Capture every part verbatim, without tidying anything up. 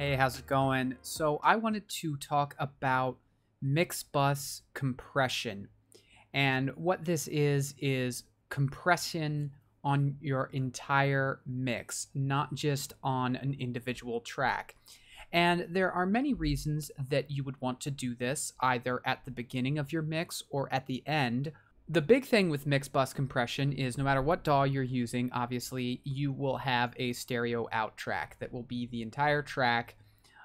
Hey, how's it going? So I wanted to talk about mix bus compression. And what this is, is compression on your entire mix, not just on an individual track. And there are many reasons that you would want to do this, either at the beginning of your mix or at the end. The big thing with mix bus compression is no matter what D A W you're using, obviously, you will have a stereo out track that will be the entire track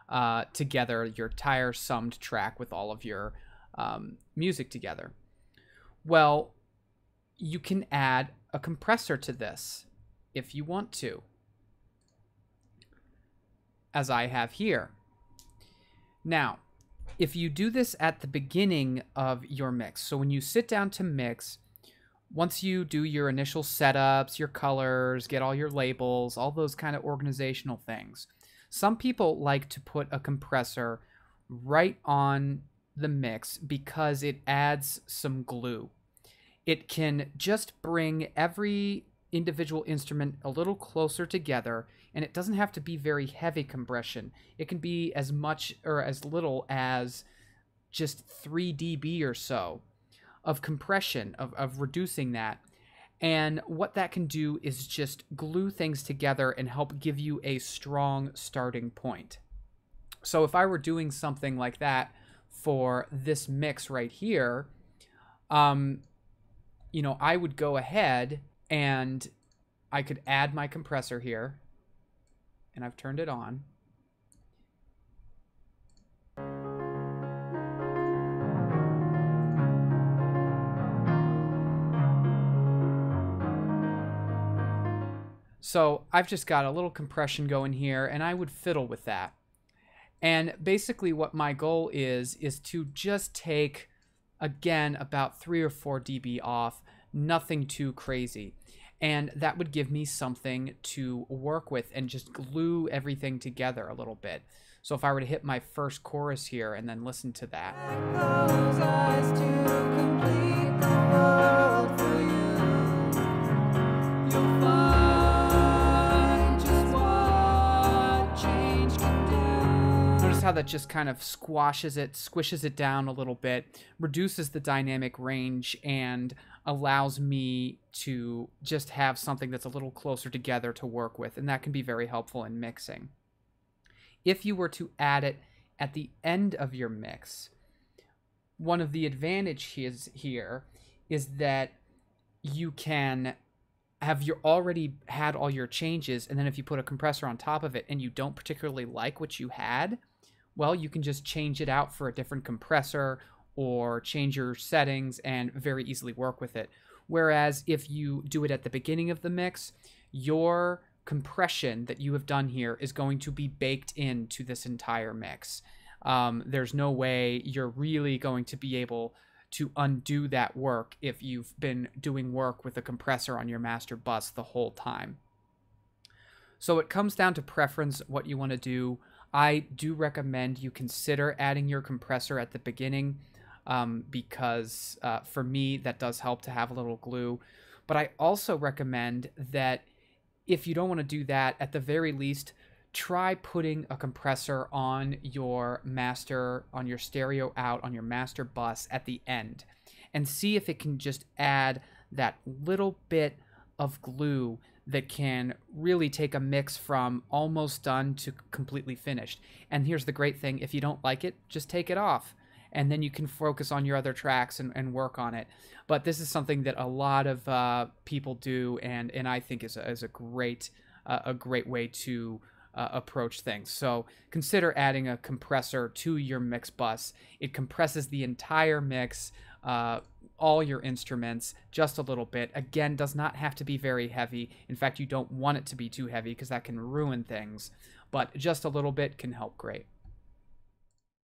uh, together, your entire summed track with all of your um, music together. Well, you can add a compressor to this if you want to, as I have here. Now, if you do this at the beginning of your mix, so when you sit down to mix, once you do your initial setups, your colors, get all your labels, all those kind of organizational things, some people like to put a compressor right on the mix because it adds some glue. It can just bring every individual instrument a little closer together, and it doesn't have to be very heavy compression. It can be as much or as little as just three D B or so of compression, of, of reducing that. And what that can do is just glue things together and help give you a strong starting point. So if I were doing something like that for this mix right here, um, you know, I would go ahead and I could add my compressor here, and I've turned it on. So I've just got a little compression going here, and I would fiddle with that. And basically what my goal is, is to just take, again, about three or four dB off, nothing too crazy. And that would give me something to work with and just glue everything together a little bit. So if I were to hit my first chorus here and then listen to that. Notice how that just kind of squashes it, squishes it down a little bit, reduces the dynamic range, and allows me to just have something that's a little closer together to work with, and that can be very helpful in mixing. If you were to add it at the end of your mix, one of the advantages here is that you can have you already had all your changes, and then if you put a compressor on top of it and you don't particularly like what you had, well, you can just change it out for a different compressor or change your settings and very easily work with it. Whereas if you do it at the beginning of the mix, your compression that you have done here is going to be baked into this entire mix. Um, there's no way you're really going to be able to undo that work if you've been doing work with a compressor on your master bus the whole time. So it comes down to preference, what you want to do. I do recommend you consider adding your compressor at the beginning. Um, because uh, for me, that does help to have a little glue. But I also recommend that if you don't want to do that, at the very least, try putting a compressor on your master, on your stereo out, on your master bus at the end, and see if it can just add that little bit of glue that can really take a mix from almost done to completely finished. And here's the great thing, if you don't like it, just take it off, and then you can focus on your other tracks and, and work on it. But this is something that a lot of uh, people do, and, and I think is a, is a great uh, a great way to uh, approach things. So consider adding a compressor to your mix bus. It compresses the entire mix, uh, all your instruments, just a little bit. Again, does not have to be very heavy. In fact, you don't want it to be too heavy because that can ruin things, but just a little bit can help great.